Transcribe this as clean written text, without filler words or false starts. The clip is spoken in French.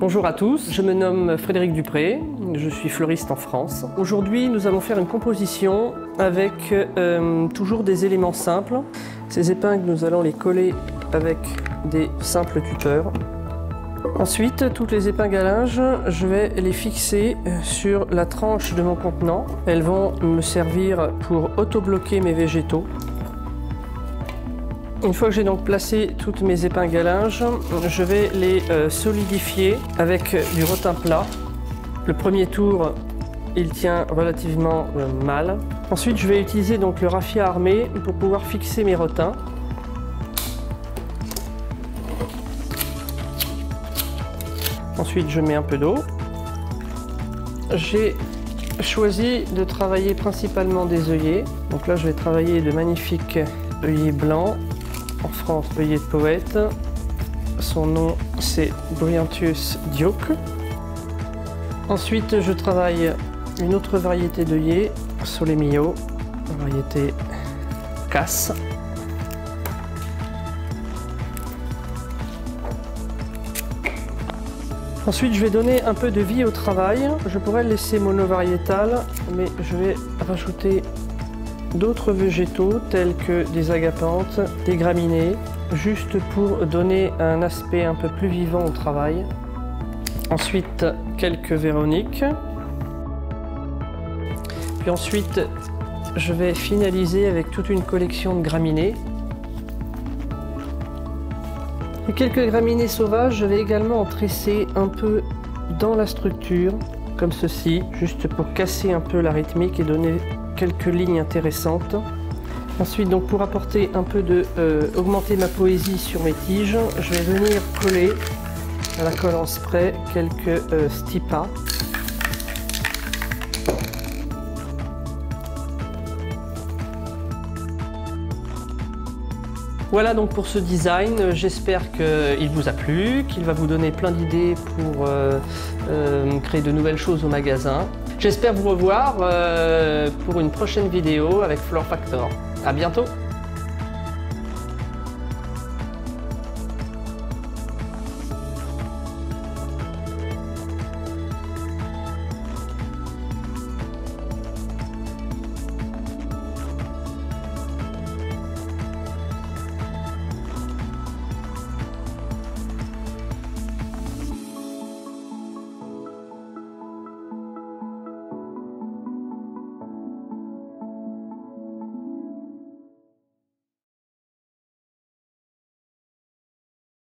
Bonjour à tous, je me nomme Frédéric Dupré, je suis fleuriste en France. Aujourd'hui, nous allons faire une composition avec toujours des éléments simples. Ces épingles, nous allons les coller avec des simples tuteurs. Ensuite, toutes les épingles à linge, je vais les fixer sur la tranche de mon contenant. Elles vont me servir pour autobloquer mes végétaux. Une fois que j'ai donc placé toutes mes épingles à linge, je vais les solidifier avec du rotin plat. Le premier tour, il tient relativement mal. Ensuite, je vais utiliser donc le raffia armé pour pouvoir fixer mes rotins. Ensuite, je mets un peu d'eau. J'ai choisi de travailler principalement des œillets. Donc là, je vais travailler de magnifiques œillets blancs. En France, œillet de poète. Son nom, c'est Breanthus 'Duke'. Ensuite, je travaille une autre variété d'œillet, Solomio, variété casse. Ensuite, je vais donner un peu de vie au travail. Je pourrais le laisser monovariétal, mais je vais rajouter d'autres végétaux tels que des agapantes, des graminées, juste pour donner un aspect un peu plus vivant au travail. Ensuite, quelques véroniques. Puis ensuite, je vais finaliser avec toute une collection de graminées. Et quelques graminées sauvages, je vais également en tresser un peu dans la structure, comme ceci, juste pour casser un peu la rythmique et donner quelques lignes intéressantes. Ensuite, donc pour apporter un peu de augmenter ma poésie sur mes tiges, je vais venir coller à la colle en spray quelques stipas. Voilà donc pour ce design, j'espère qu'il vous a plu, qu'il va vous donner plein d'idées pour créer de nouvelles choses au magasin. J'espère vous revoir pour une prochaine vidéo avec Flower Factor. À bientôt!